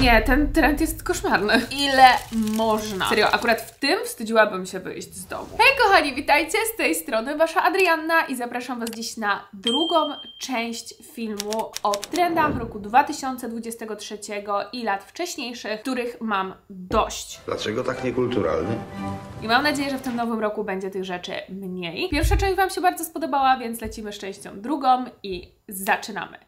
Nie, ten trend jest koszmarny. Ile można? Serio, akurat w tym wstydziłabym się wyjść z domu. Hej kochani, witajcie, z tej strony wasza Adrianna i zapraszam was dziś na drugą część filmu o trendach roku 2023 i lat wcześniejszych, których mam dość. Dlaczego tak niekulturalny? I mam nadzieję, że w tym nowym roku będzie tych rzeczy mniej. Pierwsza część wam się bardzo spodobała, więc lecimy z częścią drugą i zaczynamy.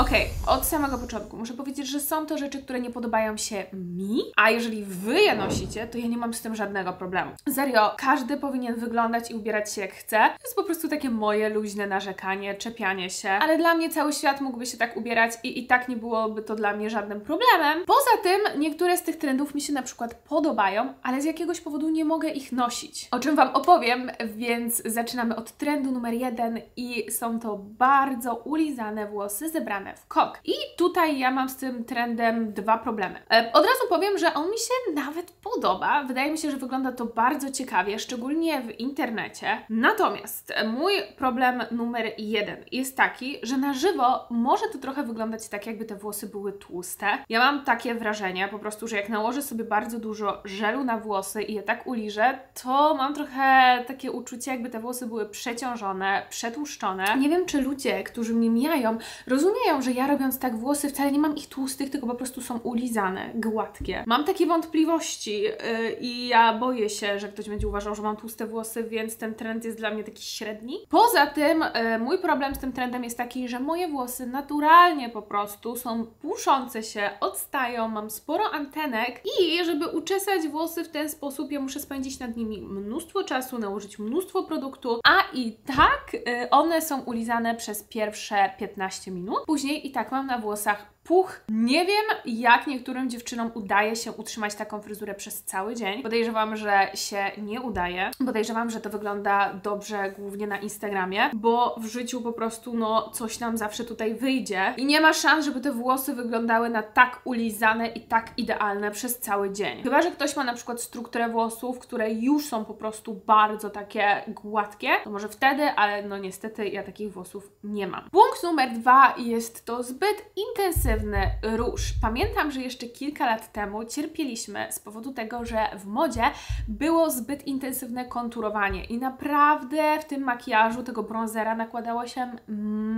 Okej, od samego początku muszę powiedzieć, że są to rzeczy, które nie podobają się mi, a jeżeli wy je nosicie, to ja nie mam z tym żadnego problemu. Serio, każdy powinien wyglądać i ubierać się jak chce. To jest po prostu takie moje luźne narzekanie, czepianie się, ale dla mnie cały świat mógłby się tak ubierać i tak nie byłoby to dla mnie żadnym problemem. Poza tym niektóre z tych trendów mi się na przykład podobają, ale z jakiegoś powodu nie mogę ich nosić. O czym wam opowiem, więc zaczynamy od trendu numer 1 i są to bardzo ulizane włosy zebrane w kok. I tutaj ja mam z tym trendem dwa problemy. Od razu powiem, że on mi się nawet podoba. Wydaje mi się, że wygląda to bardzo ciekawie, szczególnie w internecie. Natomiast mój problem numer 1 jest taki, że na żywo może to trochę wyglądać tak, jakby te włosy były tłuste. Ja mam takie wrażenie po prostu, że jak nałożę sobie bardzo dużo żelu na włosy i je tak uliżę, to mam trochę takie uczucie, jakby te włosy były przeciążone, przetłuszczone. Nie wiem, czy ludzie, którzy mnie mijają, rozumieją, że ja robiąc tak włosy wcale nie mam ich tłustych, tylko po prostu są ulizane, gładkie. Mam takie wątpliwości i ja boję się, że ktoś będzie uważał, że mam tłuste włosy, więc ten trend jest dla mnie taki średni. Poza tym mój problem z tym trendem jest taki, że moje włosy naturalnie po prostu są puszące się, odstają, mam sporo antenek i żeby uczesać włosy w ten sposób, ja muszę spędzić nad nimi mnóstwo czasu, nałożyć mnóstwo produktu, a i tak one są ulizane przez pierwsze 15 minut. Później i tak mam na włosach puch. Nie wiem, jak niektórym dziewczynom udaje się utrzymać taką fryzurę przez cały dzień. Podejrzewam, że się nie udaje. Podejrzewam, że to wygląda dobrze głównie na Instagramie, bo w życiu po prostu no coś nam zawsze tutaj wyjdzie i nie ma szans, żeby te włosy wyglądały na tak ulizane i tak idealne przez cały dzień. Chyba że ktoś ma na przykład strukturę włosów, które już są po prostu bardzo takie gładkie, to może wtedy, ale no niestety ja takich włosów nie mam. Punkt numer 2 jest to zbyt intensywny róż. Pamiętam, że jeszcze kilka lat temu cierpieliśmy z powodu tego, że w modzie było zbyt intensywne konturowanie i naprawdę w tym makijażu tego bronzera nakładało się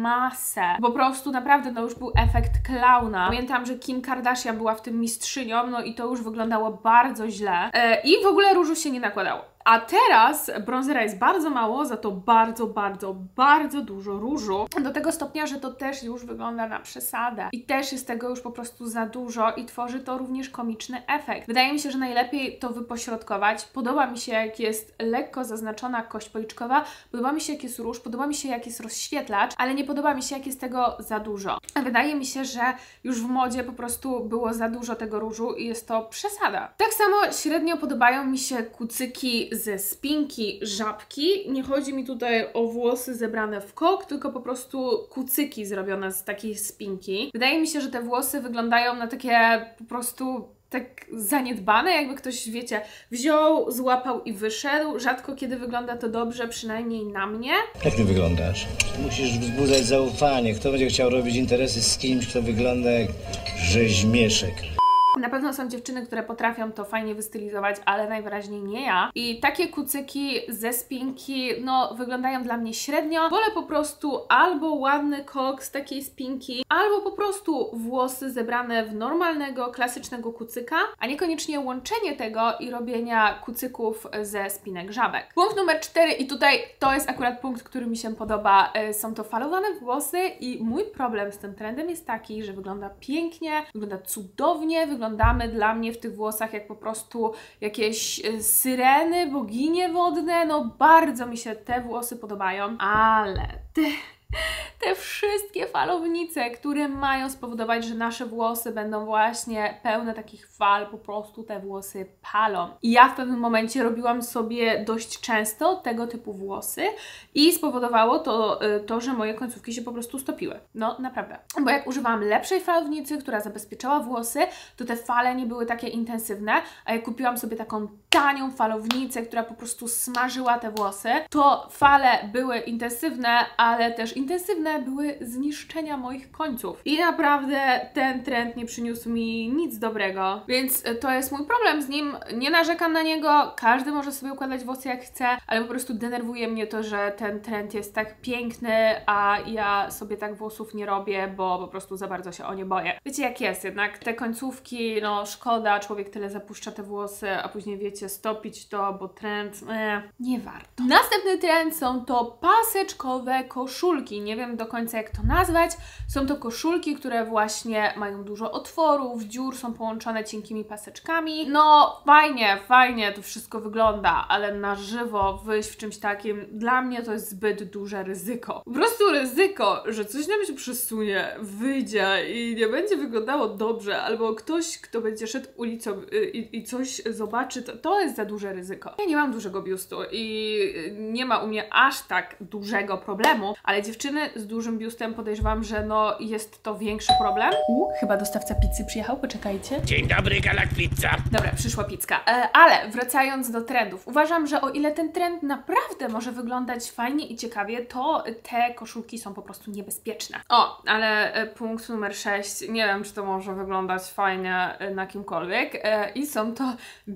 masę. Po prostu naprawdę no już był efekt klauna. Pamiętam, że Kim Kardashian była w tym mistrzynią, no i to już wyglądało bardzo źle i w ogóle różu się nie nakładało. A teraz bronzera jest bardzo mało, za to bardzo dużo różu. Do tego stopnia, że to też już wygląda na przesadę. I też jest tego już po prostu za dużo i tworzy to również komiczny efekt. Wydaje mi się, że najlepiej to wypośrodkować. Podoba mi się, jak jest lekko zaznaczona kość policzkowa, podoba mi się, jak jest róż, podoba mi się, jak jest rozświetlacz, ale nie podoba mi się, jak jest tego za dużo. Wydaje mi się, że już w modzie po prostu było za dużo tego różu i jest to przesada. Tak samo średnio podobają mi się kucyki ze spinki żabki. Nie chodzi mi tutaj o włosy zebrane w kok, tylko po prostu kucyki zrobione z takiej spinki. Wydaje mi się, że te włosy wyglądają na takie po prostu tak zaniedbane, jakby ktoś, wiecie, wziął, złapał i wyszedł. Rzadko kiedy wygląda to dobrze, przynajmniej na mnie. Jak ty wyglądasz? Musisz wzbudzać zaufanie. Kto będzie chciał robić interesy z kimś, kto wygląda jak rzeźmieszek? Na pewno są dziewczyny, które potrafią to fajnie wystylizować, ale najwyraźniej nie ja. I takie kucyki ze spinki, no, wyglądają dla mnie średnio. Wolę po prostu albo ładny kok z takiej spinki, albo po prostu włosy zebrane w normalnego, klasycznego kucyka, a niekoniecznie łączenie tego i robienia kucyków ze spinek żabek. Punkt numer 4 i tutaj to jest akurat punkt, który mi się podoba. Są to falowane włosy i mój problem z tym trendem jest taki, że wygląda pięknie, wygląda cudownie, wyglądamy dla mnie w tych włosach jak po prostu jakieś syreny, boginie wodne, no bardzo mi się te włosy podobają, ale te wszystkie falownice, które mają spowodować, że nasze włosy będą właśnie pełne takich fal, po prostu te włosy palą. I ja w pewnym momencie robiłam sobie dość często tego typu włosy i spowodowało to, że moje końcówki się po prostu stopiły. No naprawdę. Bo jak używałam lepszej falownicy, która zabezpieczała włosy, to te fale nie były takie intensywne, a jak kupiłam sobie taką tanią falownicę, która po prostu smażyła te włosy, to fale były intensywne, ale też intensywne były zniszczenia moich końców. I naprawdę ten trend nie przyniósł mi nic dobrego, więc to jest mój problem z nim. Nie narzekam na niego, każdy może sobie układać włosy jak chce, ale po prostu denerwuje mnie to, że ten trend jest tak piękny, a ja sobie tak włosów nie robię, bo po prostu za bardzo się o nie boję. Wiecie jak jest, jednak te końcówki, no szkoda, człowiek tyle zapuszcza te włosy, a później wiecie, stopić to, bo trend, nie warto. Następny trend są to paseczkowe koszulki. Nie wiem do końca jak to nazwać. Są to koszulki, które właśnie mają dużo otworów, dziur, są połączone cienkimi paseczkami. No fajnie, fajnie to wszystko wygląda, ale na żywo wyjść w czymś takim, dla mnie to jest zbyt duże ryzyko. Po prostu ryzyko, że coś nam się przesunie, wyjdzie i nie będzie wyglądało dobrze, albo ktoś, kto będzie szedł ulicą i coś zobaczy, to jest za duże ryzyko. Ja nie mam dużego biustu i nie ma u mnie aż tak dużego problemu, ale dziewczyny z dużym biustem podejrzewam, że no jest to większy problem. Chyba dostawca pizzy przyjechał, poczekajcie. Dzień dobry, Galak Pizza. Dobra, przyszła pizzka. Ale wracając do trendów, uważam, że o ile ten trend naprawdę może wyglądać fajnie i ciekawie, to te koszulki są po prostu niebezpieczne. O, ale punkt numer 6, nie wiem, czy to może wyglądać fajnie na kimkolwiek i są to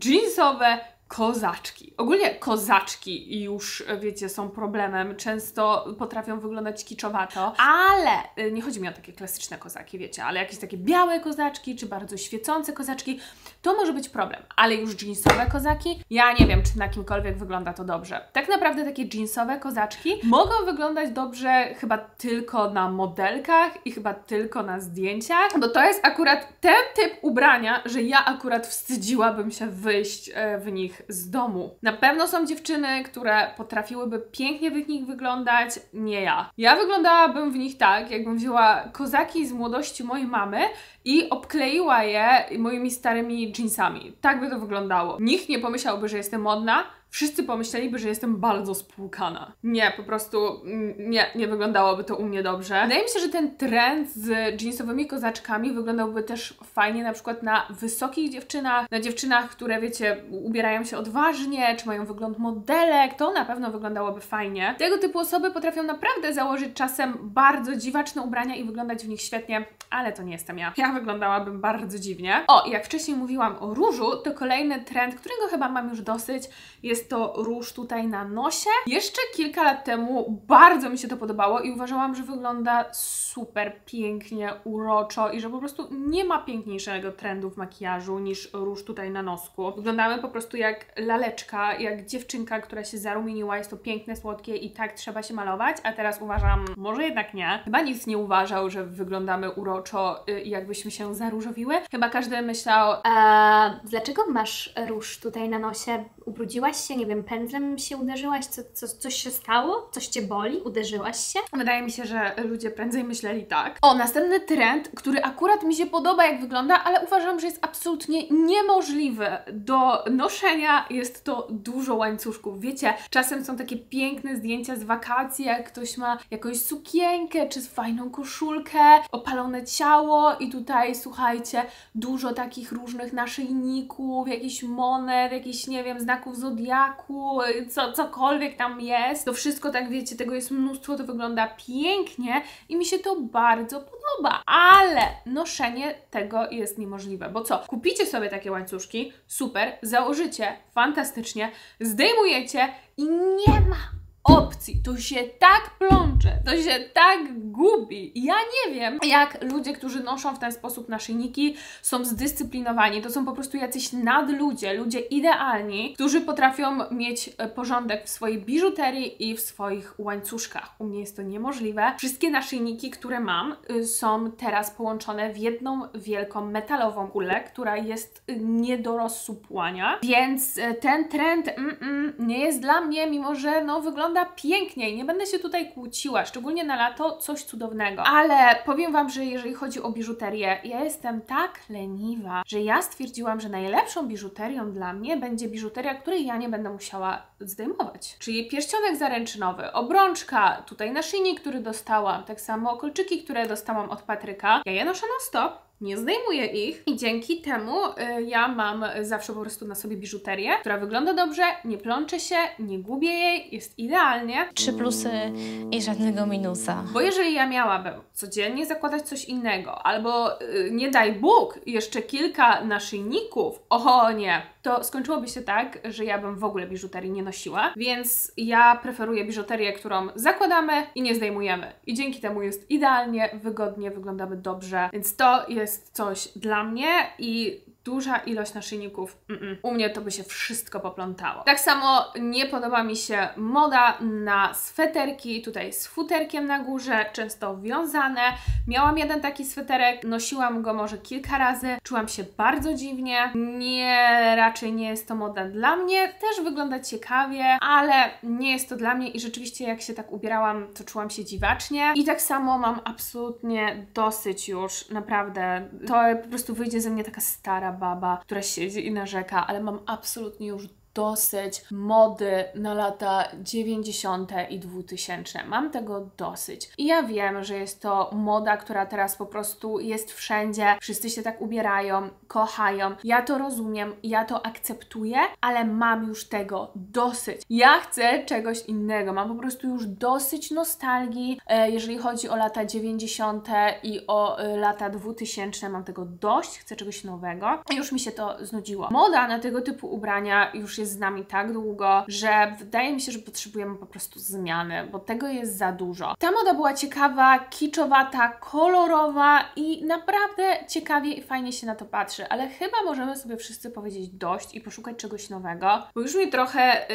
jeansowe kozaczki. Ogólnie kozaczki już, wiecie, są problemem. Często potrafią wyglądać kiczowato, ale nie chodzi mi o takie klasyczne kozaki, wiecie, ale jakieś takie białe kozaczki, czy bardzo świecące kozaczki, to może być problem. Ale już jeansowe kozaki, ja nie wiem, czy na kimkolwiek wygląda to dobrze. Tak naprawdę takie jeansowe kozaczki mogą wyglądać dobrze chyba tylko na modelkach i chyba tylko na zdjęciach, bo to jest akurat ten typ ubrania, że ja akurat wstydziłabym się wyjść w nich z domu. Na pewno są dziewczyny, które potrafiłyby pięknie w nich wyglądać, nie ja. Ja wyglądałabym w nich tak, jakbym wzięła kozaki z młodości mojej mamy i obkleiła je moimi starymi jeansami. Tak by to wyglądało. Nikt nie pomyślałby, że jestem modna, wszyscy pomyśleliby, że jestem bardzo spłukana. Nie, po prostu nie wyglądałoby to u mnie dobrze. Wydaje mi się, że ten trend z jeansowymi kozaczkami wyglądałby też fajnie na przykład na wysokich dziewczynach, na dziewczynach, które wiecie, ubierają się odważnie, czy mają wygląd modelek, to na pewno wyglądałoby fajnie. Tego typu osoby potrafią naprawdę założyć czasem bardzo dziwaczne ubrania i wyglądać w nich świetnie, ale to nie jestem ja. Ja wyglądałabym bardzo dziwnie. O, i jak wcześniej mówiłam o różu, to kolejny trend, którego chyba mam już dosyć, jest to róż tutaj na nosie. Jeszcze kilka lat temu bardzo mi się to podobało i uważałam, że wygląda super pięknie, uroczo i że po prostu nie ma piękniejszego trendu w makijażu niż róż tutaj na nosku. Wyglądamy po prostu jak laleczka, jak dziewczynka, która się zarumieniła, jest to piękne, słodkie i tak trzeba się malować, a teraz uważam, może jednak nie. Chyba nikt nie uważał, że wyglądamy uroczo i jakbyśmy się zaróżowiły. Chyba każdy myślał, dlaczego masz róż tutaj na nosie? Ubrudziłaś się? Nie wiem, pędzlem się uderzyłaś? Coś się stało? Coś cię boli? Uderzyłaś się? Wydaje mi się, że ludzie prędzej myśleli tak. O, następny trend, który akurat mi się podoba jak wygląda, ale uważam, że jest absolutnie niemożliwy do noszenia, jest to dużo łańcuszków. Wiecie, czasem są takie piękne zdjęcia z wakacji, jak ktoś ma jakąś sukienkę, czy fajną koszulkę, opalone ciało i tutaj, słuchajcie, dużo takich różnych naszyjników, jakichś monet, jakichś, nie wiem, znaków zodiaku, cokolwiek tam jest. To wszystko, tak wiecie, tego jest mnóstwo, to wygląda pięknie i mi się to bardzo podoba, ale noszenie tego jest niemożliwe, bo co? Kupicie sobie takie łańcuszki, super, założycie, fantastycznie, zdejmujecie i nie ma opcji. To się tak plącze, to się tak gubi. Ja nie wiem, jak ludzie, którzy noszą w ten sposób naszyjniki, są zdyscyplinowani. To są po prostu jacyś nadludzie, ludzie idealni, którzy potrafią mieć porządek w swojej biżuterii i w swoich łańcuszkach. U mnie jest to niemożliwe. Wszystkie naszyjniki, które mam, są teraz połączone w jedną wielką metalową kulę, która jest nie do rozsupłania, więc ten trend nie jest dla mnie, mimo że no wygląda pięknie i nie będę się tutaj kłóciła, szczególnie na lato, coś cudownego. Ale powiem Wam, że jeżeli chodzi o biżuterię, ja jestem tak leniwa, że ja stwierdziłam, że najlepszą biżuterią dla mnie będzie biżuteria, której ja nie będę musiała zdejmować. Czyli pierścionek zaręczynowy, obrączka, tutaj naszyjnik, który dostałam, tak samo kolczyki, które dostałam od Patryka. Ja je noszę non stop. nie zdejmuję ich i dzięki temu ja mam zawsze po prostu na sobie biżuterię, która wygląda dobrze, nie plączę się, nie gubię jej, jest idealnie. 3 plusy i żadnego minusa. Bo jeżeli ja miałabym codziennie zakładać coś innego, albo nie daj Bóg, jeszcze kilka naszyjników, o nie, to skończyłoby się tak, że ja bym w ogóle biżuterii nie nosiła, więc ja preferuję biżuterię, którą zakładamy i nie zdejmujemy. I dzięki temu jest idealnie, wygodnie, wyglądamy dobrze, więc to jest coś dla mnie i duża ilość naszyjników, u mnie to by się wszystko poplątało. Tak samo nie podoba mi się moda na sweterki, tutaj z futerkiem na górze, często wiązane. Miałam jeden taki sweterek, nosiłam go może kilka razy, czułam się bardzo dziwnie. Nie, raczej nie jest to moda dla mnie, też wygląda ciekawie, ale nie jest to dla mnie i rzeczywiście jak się tak ubierałam, to czułam się dziwacznie. I tak samo mam absolutnie dosyć już, naprawdę, to po prostu wyjdzie ze mnie taka stara baba, która siedzi i narzeka, ale mam absolutnie już dosyć mody na lata 90. i 2000. Mam tego dosyć. I ja wiem, że jest to moda, która teraz po prostu jest wszędzie. Wszyscy się tak ubierają, kochają. Ja to rozumiem, ja to akceptuję, ale mam już tego dosyć. Ja chcę czegoś innego. Mam po prostu już dosyć nostalgii. Jeżeli chodzi o lata 90. i o lata 2000, mam tego dość. Chcę czegoś nowego. Już mi się to znudziło. Moda na tego typu ubrania już jest z nami tak długo, że wydaje mi się, że potrzebujemy po prostu zmiany, bo tego jest za dużo. Ta moda była ciekawa, kiczowata, kolorowa i naprawdę ciekawie i fajnie się na to patrzy, ale chyba możemy sobie wszyscy powiedzieć dość i poszukać czegoś nowego, bo już mi trochę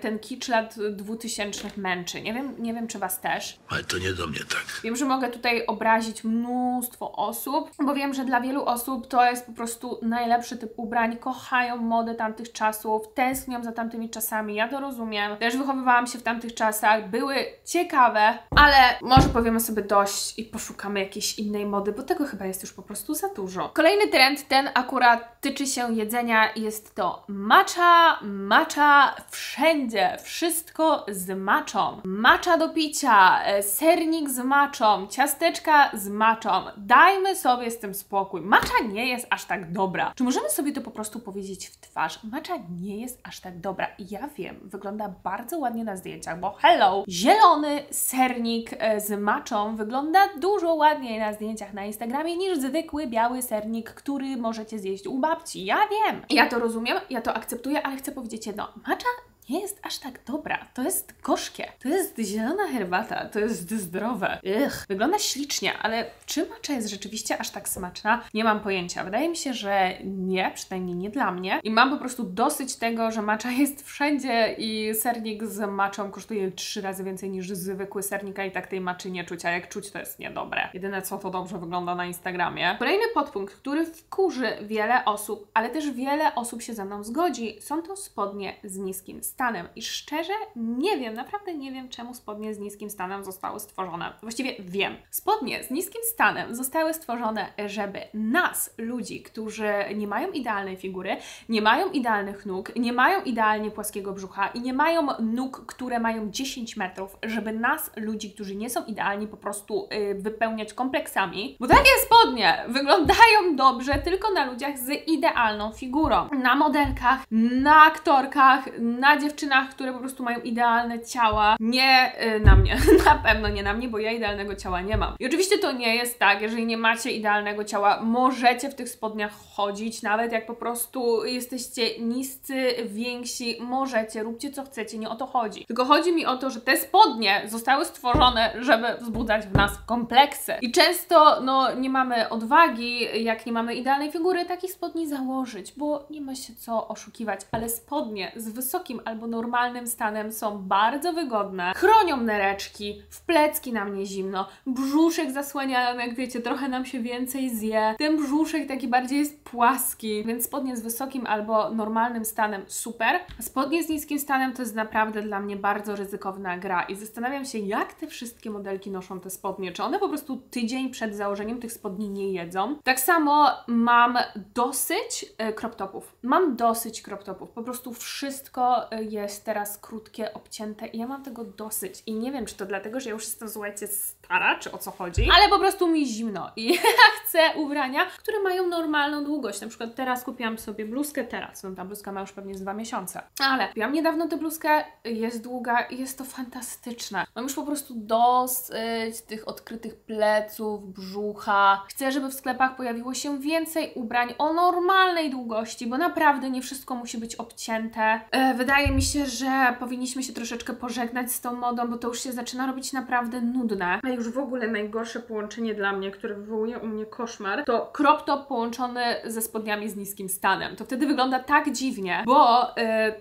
ten kicz lat 2000 męczy. Nie wiem, czy Was też. Ale to nie do mnie tak. Wiem, że mogę tutaj obrazić mnóstwo osób, bo wiem, że dla wielu osób to jest po prostu najlepszy typ ubrań, kochają modę tamtych czasów, tęsknią za tamtymi czasami, ja to rozumiem. Też wychowywałam się w tamtych czasach, były ciekawe, ale może powiemy sobie dość i poszukamy jakiejś innej mody, bo tego chyba jest już po prostu za dużo. Kolejny trend, ten akurat tyczy się jedzenia, jest to matcha, matcha wszędzie, wszystko z matchą. Matcha do picia, sernik z matchą, ciasteczka z matchą. Dajmy sobie z tym spokój. Matcha nie jest aż tak dobra. Czy możemy sobie to po prostu powiedzieć w twarz? Matcha nie jest aż tak dobra. I ja wiem, wygląda bardzo ładnie na zdjęciach, bo hello! Zielony sernik z matchą wygląda dużo ładniej na zdjęciach na Instagramie niż zwykły biały sernik, który możecie zjeść u babci. Ja wiem! Ja to rozumiem, ja to akceptuję, ale chcę powiedzieć jedno. Matcha nie jest aż tak dobra. To jest gorzkie. To jest zielona herbata. To jest zdrowe. Ych. Wygląda ślicznie, ale czy matcha jest rzeczywiście aż tak smaczna? Nie mam pojęcia. Wydaje mi się, że nie. Przynajmniej nie dla mnie. I mam po prostu dosyć tego, że matcha jest wszędzie i sernik z matchą kosztuje 3 razy więcej niż zwykły sernik, a i tak tej matczy nie czuć, a jak czuć, to jest niedobre. Jedyne co, to dobrze wygląda na Instagramie. Kolejny podpunkt, który wkurzy wiele osób, ale też wiele osób się ze mną zgodzi, są to spodnie z niskim stanem. I szczerze nie wiem, naprawdę nie wiem, czemu spodnie z niskim stanem zostały stworzone. Właściwie wiem. Spodnie z niskim stanem zostały stworzone, żeby nas, ludzi, którzy nie mają idealnej figury, nie mają idealnych nóg, nie mają idealnie płaskiego brzucha i nie mają nóg, które mają 10 metrów, żeby nas, ludzi, którzy nie są idealni, po prostu wypełniać kompleksami. Bo takie spodnie wyglądają dobrze tylko na ludziach z idealną figurą. Na modelkach, na aktorkach, na dziewczynach, które po prostu mają idealne ciała, nie na mnie, na pewno nie na mnie, bo ja idealnego ciała nie mam. I oczywiście to nie jest tak, jeżeli nie macie idealnego ciała, możecie w tych spodniach chodzić, nawet jak po prostu jesteście niscy, więksi, możecie, róbcie co chcecie, nie o to chodzi. Tylko chodzi mi o to, że te spodnie zostały stworzone, żeby wzbudzać w nas kompleksy. I często, no, nie mamy odwagi, jak nie mamy idealnej figury, takich spodni założyć, bo nie ma się co oszukiwać, ale spodnie z wysokim albo normalnym stanem są bardzo wygodne, chronią nereczki, w plecki nam nie zimno, brzuszek zasłaniają, jak wiecie, trochę nam się więcej zje, ten brzuszek taki bardziej jest płaski, więc spodnie z wysokim albo normalnym stanem super, spodnie z niskim stanem to jest naprawdę dla mnie bardzo ryzykowna gra i zastanawiam się, jak te wszystkie modelki noszą te spodnie, czy one po prostu tydzień przed założeniem tych spodni nie jedzą. Tak samo mam dosyć crop topów, po prostu wszystko jest teraz krótkie, obcięte i ja mam tego dosyć i nie wiem, czy to dlatego, że ja już jestem, słuchajcie, stara, czy o co chodzi, ale po prostu mi zimno i ja chcę ubrania, które mają normalną długość. Na przykład teraz kupiłam sobie bluzkę, no ta bluzka ma już pewnie z 2 miesiące, ale kupiłam niedawno tę bluzkę, jest długa i jest to fantastyczne. Mam już po prostu dosyć tych odkrytych pleców, brzucha. Chcę, żeby w sklepach pojawiło się więcej ubrań o normalnej długości, bo naprawdę nie wszystko musi być obcięte. Wydaje mi się, że powinniśmy się troszeczkę pożegnać z tą modą, bo to już się zaczyna robić naprawdę nudne. A już w ogóle najgorsze połączenie dla mnie, które wywołuje u mnie koszmar, to crop top połączony ze spodniami z niskim stanem. To wtedy wygląda tak dziwnie, bo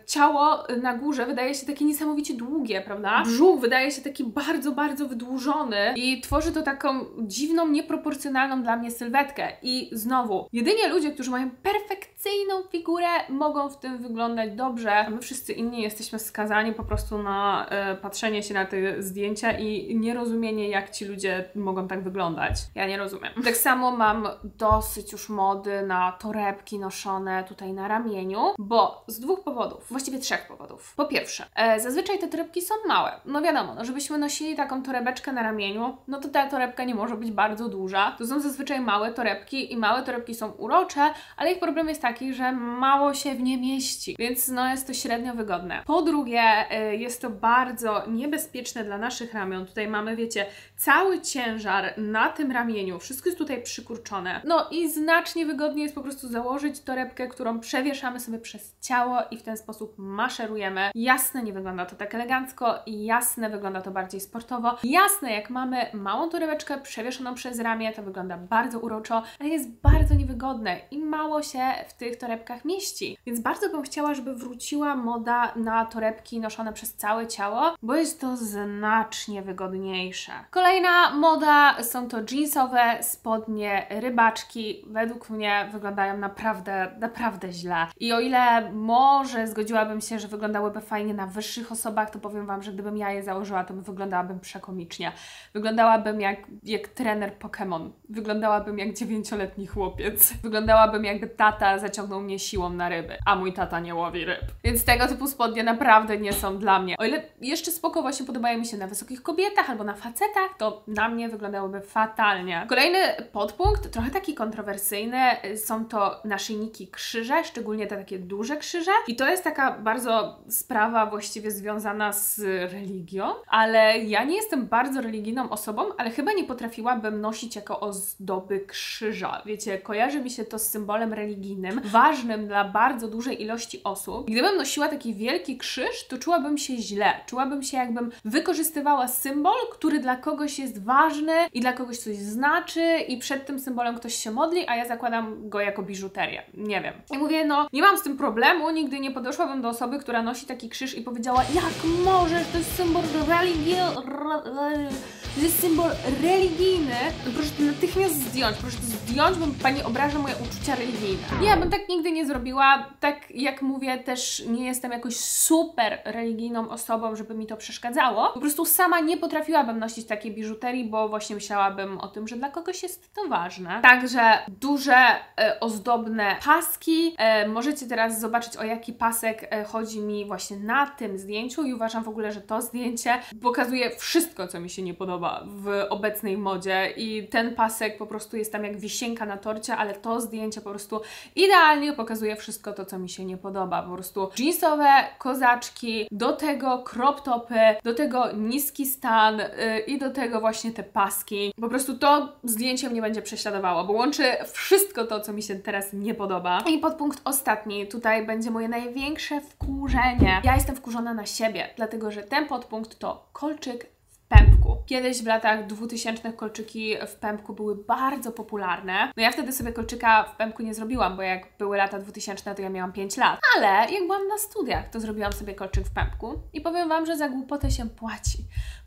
ciało na górze wydaje się takie niesamowicie długie, prawda? Brzuch wydaje się taki bardzo, bardzo wydłużony i tworzy to taką dziwną, nieproporcjonalną dla mnie sylwetkę. I znowu, jedynie ludzie, którzy mają perfekcyjną figurę, mogą w tym wyglądać dobrze, a my wszyscy inni jesteśmy skazani po prostu na patrzenie się na te zdjęcia i nierozumienie, jak ci ludzie mogą tak wyglądać. Ja nie rozumiem. Tak samo mam dosyć już mody na torebki noszone tutaj na ramieniu, bo z 2 powodów, właściwie 3 powodów. Po pierwsze, zazwyczaj te torebki są małe. No wiadomo, no żebyśmy nosili taką torebeczkę na ramieniu, no to ta torebka nie może być bardzo duża. To są zazwyczaj małe torebki i małe torebki są urocze, ale ich problem jest taki, że mało się w nie mieści, więc no jest to średnio wygodne. Po drugie, jest to bardzo niebezpieczne dla naszych ramion. Tutaj mamy, wiecie, cały ciężar na tym ramieniu, wszystko jest tutaj przykurczone. No i znacznie wygodniej jest po prostu założyć torebkę, którą przewieszamy sobie przez ciało i w ten sposób maszerujemy. Jasne, nie wygląda to tak elegancko, jasne, wygląda to bardziej sportowo. Jasne, jak mamy małą torebeczkę przewieszoną przez ramię, to wygląda bardzo uroczo, ale jest bardzo niewygodne i mało się w tych torebkach mieści. Więc bardzo bym chciała, żeby wróciła moda na torebki noszone przez całe ciało, bo jest to znacznie wygodniejsze. Kolejna moda są to jeansowe spodnie rybaczki. Według mnie wyglądają naprawdę, naprawdę źle. I o ile może zgodziłabym się, że wyglądałyby fajnie na wyższych osobach, to powiem Wam, że gdybym ja je założyła, to wyglądałabym przekomicznie. Wyglądałabym jak trener Pokémon. Wyglądałabym jak 9-letni chłopiec. Wyglądałabym, jakby tata zaciągnął mnie siłą na ryby, a mój tata nie łowi ryb. Więc tego typu spodnie naprawdę nie są dla mnie. O ile jeszcze spoko właśnie podobają mi się na wysokich kobietach albo na facetach, to na mnie wyglądałyby fatalnie. Kolejny podpunkt, trochę taki kontrowersyjny, są to naszyjniki krzyże, szczególnie te takie duże krzyże. I to jest taka bardzo sprawa właściwie związana z religią, ale ja nie jestem bardzo religijną osobą, ale chyba nie potrafiłabym nosić jako ozdoby krzyża. Wiecie, kojarzy mi się to z symbolem religijnym, ważnym dla bardzo dużej ilości osób. Gdybym nosiła taki wielki krzyż, to czułabym się źle. Czułabym się, jakbym wykorzystywała symbol, który dla kogoś jest ważny i dla kogoś coś znaczy i przed tym symbolem ktoś się modli, a ja zakładam go jako biżuterię. Nie wiem. I mówię, no nie mam z tym problemu, nigdy nie podeszłabym do osoby, która nosi taki krzyż i powiedziała, jak możesz, to jest symbol religii... To jest symbol religijny. Proszę to natychmiast zdjąć. Proszę to zdjąć, bo Pani obraża moje uczucia religijne. Ja bym tak nigdy nie zrobiła. Tak jak mówię, też nie jestem jakoś super religijną osobą, żeby mi to przeszkadzało. Po prostu sama nie potrafiłabym nosić takiej biżuterii, bo właśnie myślałabym o tym, że dla kogoś jest to ważne. Także duże, ozdobne paski. Możecie teraz zobaczyć, o jaki pasek chodzi mi właśnie na tym zdjęciu i uważam w ogóle, że to zdjęcie pokazuje wszystko, co mi się nie podoba w obecnej modzie i ten pasek po prostu jest tam jak wisienka na torcie, ale to zdjęcie po prostu idealnie pokazuje wszystko to, co mi się nie podoba. Po prostu jeansowe kozaczki, do tego crop topy, do tego niski stan i do tego właśnie te paski. Po prostu to zdjęcie mnie będzie prześladowało, bo łączy wszystko to, co mi się teraz nie podoba. I podpunkt ostatni, tutaj będzie moje największe wkurzenie. Ja jestem wkurzona na siebie, dlatego że ten podpunkt to kolczyk pępku. Kiedyś w latach 2000 kolczyki w pępku były bardzo popularne. No ja wtedy sobie kolczyka w pępku nie zrobiłam, bo jak były lata 2000, to ja miałam 5 lat. Ale jak byłam na studiach, to zrobiłam sobie kolczyk w pępku i powiem Wam, że za głupotę się płaci.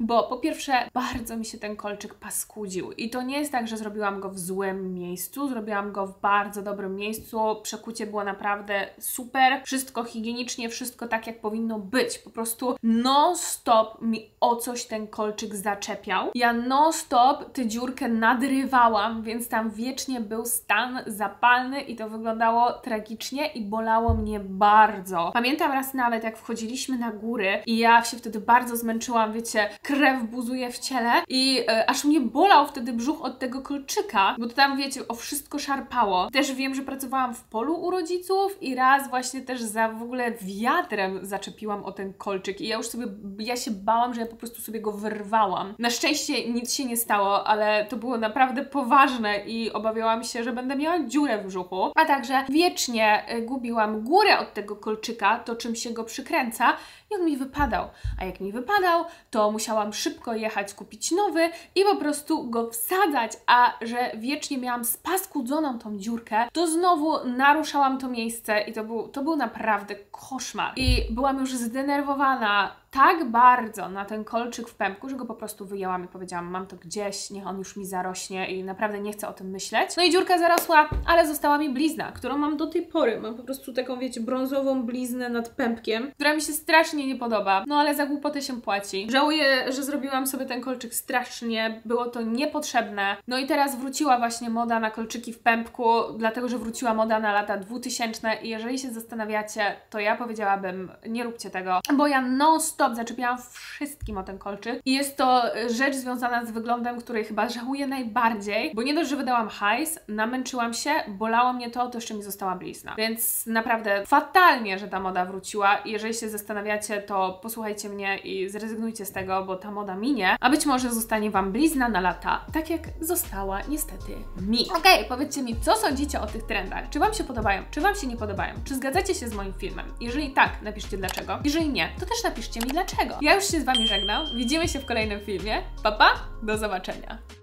Bo po pierwsze, bardzo mi się ten kolczyk paskudził. I to nie jest tak, że zrobiłam go w złym miejscu, zrobiłam go w bardzo dobrym miejscu. Przekucie było naprawdę super. Wszystko higienicznie, wszystko tak, jak powinno być. Po prostu non-stop mi o coś ten kolczyk zaczepia. zaczepiał. Ja non stop tę dziurkę nadrywałam, więc tam wiecznie był stan zapalny i to wyglądało tragicznie i bolało mnie bardzo. Pamiętam raz nawet, jak wchodziliśmy na góry i ja się wtedy bardzo zmęczyłam, wiecie, krew buzuje w ciele i aż mnie bolał wtedy brzuch od tego kolczyka, bo to tam, wiecie, o wszystko szarpało. Też wiem, że pracowałam w polu u rodziców i raz właśnie też w ogóle wiatrem zaczepiłam o ten kolczyk i ja się bałam, że ja po prostu sobie go wyrwałam. Na szczęście nic się nie stało, ale to było naprawdę poważne i obawiałam się, że będę miała dziurę w brzuchu. A także wiecznie gubiłam górę od tego kolczyka, to czym się go przykręca, i on mi wypadał. A jak mi wypadał, to musiałam szybko jechać kupić nowy i po prostu go wsadzać, a że wiecznie miałam spaskudzoną tą dziurkę, to znowu naruszałam to miejsce i to był naprawdę koszmar. I byłam już zdenerwowana tak bardzo na ten kolczyk w pępku, że go po prostu wyjęłam i powiedziałam: mam to gdzieś, niech on już mi zarośnie i naprawdę nie chcę o tym myśleć. No i dziurka zarosła, ale została mi blizna, którą mam do tej pory. Mam po prostu taką, wiecie, brązową bliznę nad pępkiem, która mi się strasznie nie podoba, no ale za głupotę się płaci. Żałuję, że zrobiłam sobie ten kolczyk strasznie, było to niepotrzebne. No i teraz wróciła właśnie moda na kolczyki w pępku, dlatego, że wróciła moda na lata 2000 i jeżeli się zastanawiacie, to ja powiedziałabym: nie róbcie tego, bo ja non-stop zaczepiałam wszystkim o ten kolczyk i jest to rzecz związana z wyglądem, której chyba żałuję najbardziej, bo nie dość, że wydałam hajs, namęczyłam się, bolało mnie to, jeszcze mi została blizna. Więc naprawdę fatalnie, że ta moda wróciła i jeżeli się zastanawiacie, to posłuchajcie mnie i zrezygnujcie z tego, bo ta moda minie, a być może zostanie Wam blizna na lata, tak jak została niestety mi. Okej, powiedzcie mi, co sądzicie o tych trendach? Czy Wam się podobają? Czy Wam się nie podobają? Czy zgadzacie się z moim filmem? Jeżeli tak, napiszcie dlaczego. Jeżeli nie, to też napiszcie mi dlaczego. Ja już się z Wami żegnam. Widzimy się w kolejnym filmie. Pa, pa, do zobaczenia.